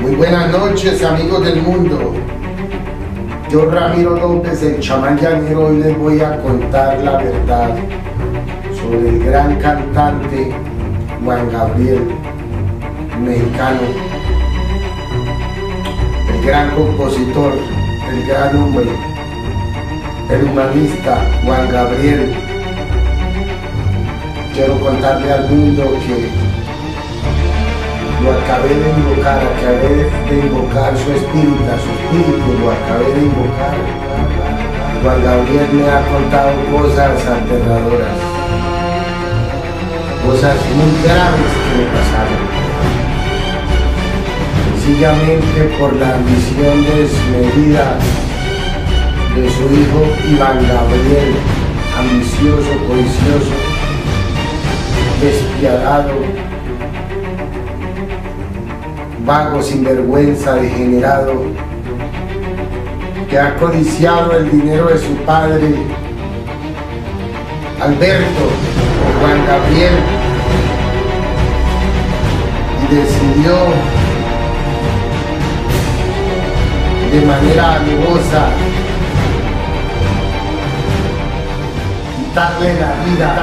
Muy buenas noches, amigos del mundo. Yo, Ramiro López, el chamán llanero, hoy les voy a contar la verdad sobre el gran cantante Juan Gabriel, mexicano, el gran compositor, el gran hombre, el humanista Juan Gabriel. Quiero contarle al mundo que lo acabé de invocar, su espíritu, lo acabé de invocar. Juan Gabriel me ha contado cosas aterradoras, cosas muy graves que me pasaron. Sencillamente por la ambición desmedida de su hijo Iván Gabriel, ambicioso, codicioso, despiadado, vago, sinvergüenza, degenerado, que ha codiciado el dinero de su padre, Alberto Juan Gabriel, y decidió de manera amigosa darle la vida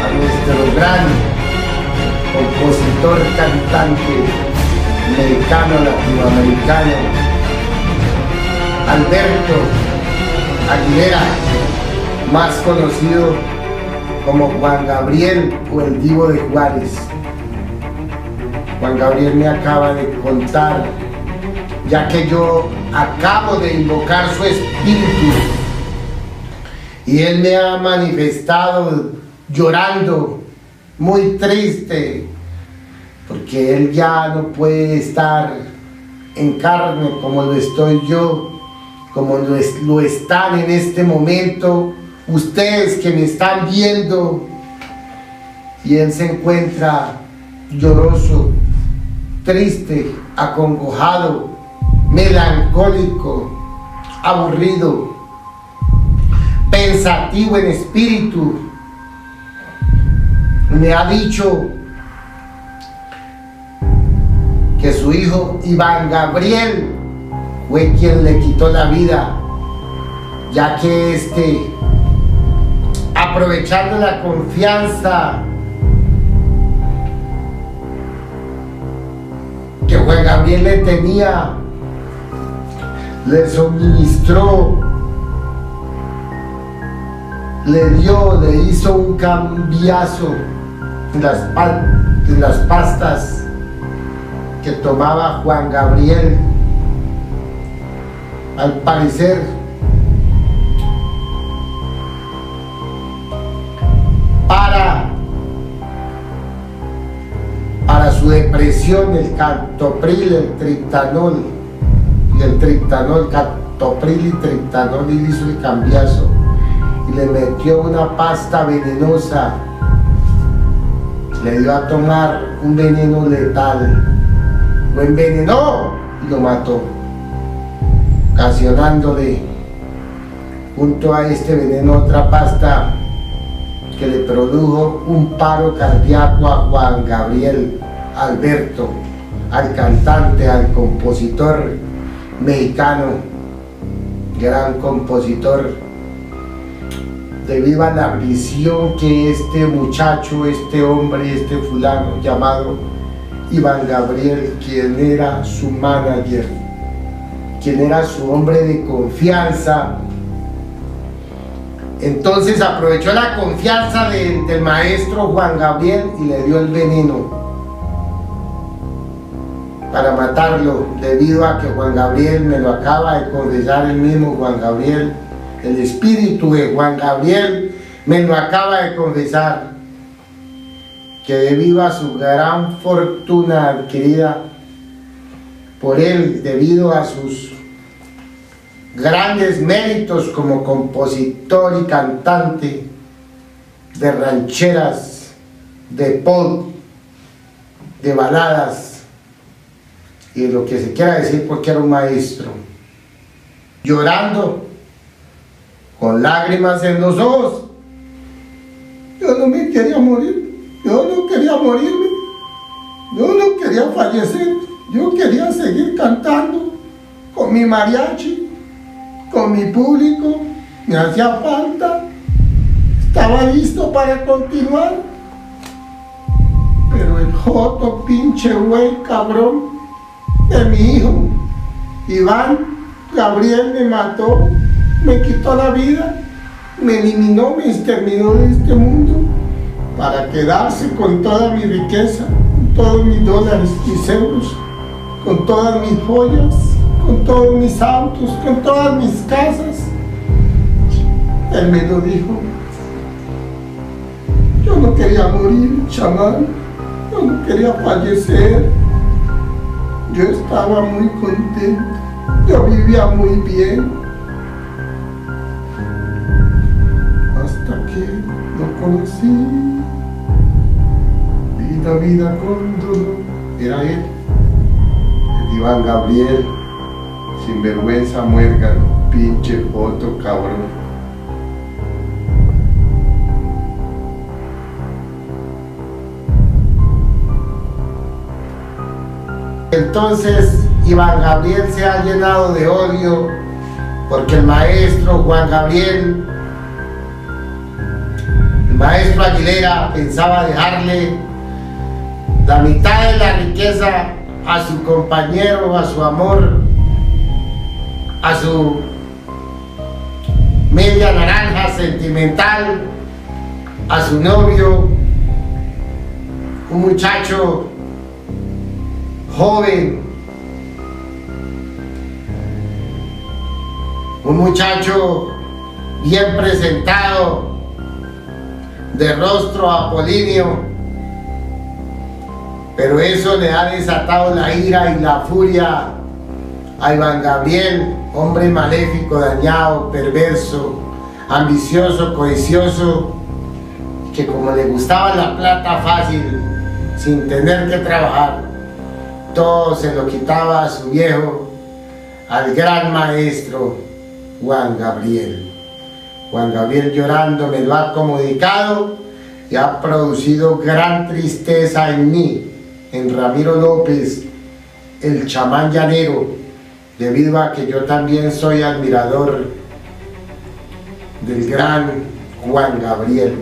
a nuestro gran compositor, cantante mexicano, latinoamericano, Alberto Aguilera, más conocido como Juan Gabriel o el Divo de Juárez. Juan Gabriel me acaba de contar, ya que yo acabo de invocar su espíritu, y él me ha manifestado llorando, muy triste, porque él ya no puede estar en carne como lo estoy yo, como lo están en este momento ustedes que me están viendo. Y él se encuentra lloroso, triste, acongojado, melancólico, aburrido, pensativo en espíritu. Me ha dicho que su hijo Iván Gabriel fue quien le quitó la vida, ya que aprovechando la confianza que Juan Gabriel le tenía, le suministró, le hizo un cambiazo en las pastas que tomaba Juan Gabriel. Al parecer, para su depresión, el captopril, el triptanol, y le hizo el cambiazo. Y le metió una pasta venenosa, le dio a tomar un veneno letal, lo envenenó y lo mató, ocasionándole junto a este veneno otra pasta que le produjo un paro cardíaco a Juan Gabriel Alberto, al cantante, al compositor mexicano, gran compositor, debido a la ambición que este muchacho, este hombre, este fulano llamado Iván Gabriel, quien era su manager, quien era su hombre de confianza. Entonces aprovechó la confianza del maestro Juan Gabriel y le dio el veneno para matarlo, debido a que Juan Gabriel, me lo acaba de confesar el mismo Juan Gabriel, el espíritu de Juan Gabriel me lo acaba de confesar, que debido a su gran fortuna adquirida por él, debido a sus grandes méritos como compositor y cantante de rancheras, de pop, de baladas y de lo que se quiera decir, porque era un maestro, llorando con lágrimas en los ojos. Yo no me quería morir, yo no quería morirme, Yo no quería fallecer, yo quería seguir cantando con mi mariachi, con mi público, me hacía falta, estaba listo para continuar. Pero el joto, pinche güey, cabrón, de mi hijo, Iván Gabriel, me mató, me quitó la vida, me eliminó, me exterminó de este mundo para quedarse con toda mi riqueza, con todos mis dólares, mis euros, con todas mis joyas, con todos mis autos, con todas mis casas. Él me lo dijo. Yo no quería morir, chamán, yo no quería fallecer. Yo estaba muy contento, yo vivía muy bien. Hasta que lo conocí. Vida, vida con dolor. Era él, el Iván Gabriel, sinvergüenza, muérgano, pinche joto, cabrón. Entonces Iván Gabriel se ha llenado de odio porque el maestro Juan Gabriel, el maestro Aguilera, pensaba dejarle la mitad de la riqueza a su compañero, a su amor, a su media naranja sentimental, a su novio, un muchacho joven, un muchacho bien presentado, de rostro apolíneo, pero eso le ha desatado la ira y la furia a Iván Gabriel, hombre maléfico, dañado, perverso, ambicioso, codicioso, que como le gustaba la plata fácil, sin tener que trabajar, todo se lo quitaba a su viejo, al gran maestro Juan Gabriel. Juan Gabriel llorando me lo ha comunicado y ha producido gran tristeza en mí, en Ramiro López, el chamán llanero, debido a que yo también soy admirador del gran Juan Gabriel,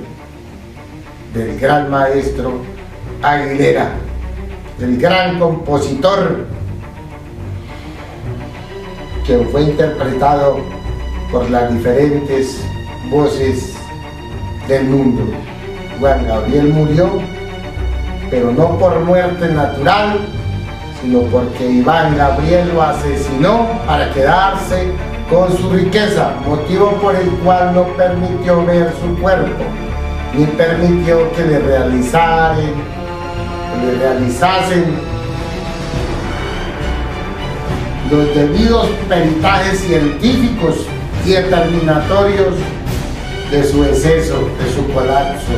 del gran maestro Aguilera, del gran compositor, quien fue interpretado por las diferentes voces del mundo. Juan Gabriel murió, pero no por muerte natural, sino porque Iván Gabriel lo asesinó para quedarse con su riqueza, motivo por el cual no permitió ver su cuerpo, ni permitió que le realizasen los debidos peritajes científicos y determinatorios de su exceso, de su colapso,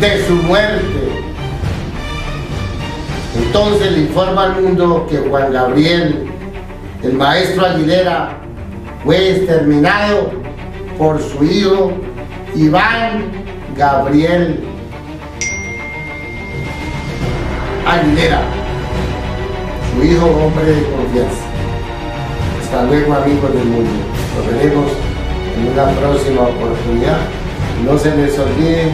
de su muerte. Entonces le informa al mundo que Juan Gabriel, el maestro Aguilera, fue exterminado por su hijo Iván Gabriel Aguilera, su hijo, hombre de confianza. Hasta luego, amigos del mundo. Nos veremos en una próxima oportunidad. No se les olvide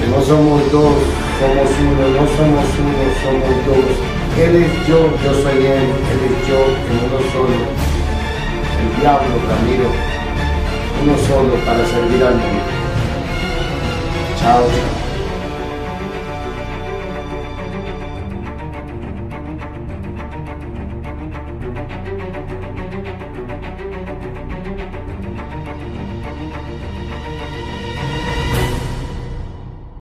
que no somos dos, somos uno, no somos uno, somos dos. Él es yo, yo soy él, él es yo, en uno solo. El diablo, Ramiro, uno solo para servir al mundo. Chao.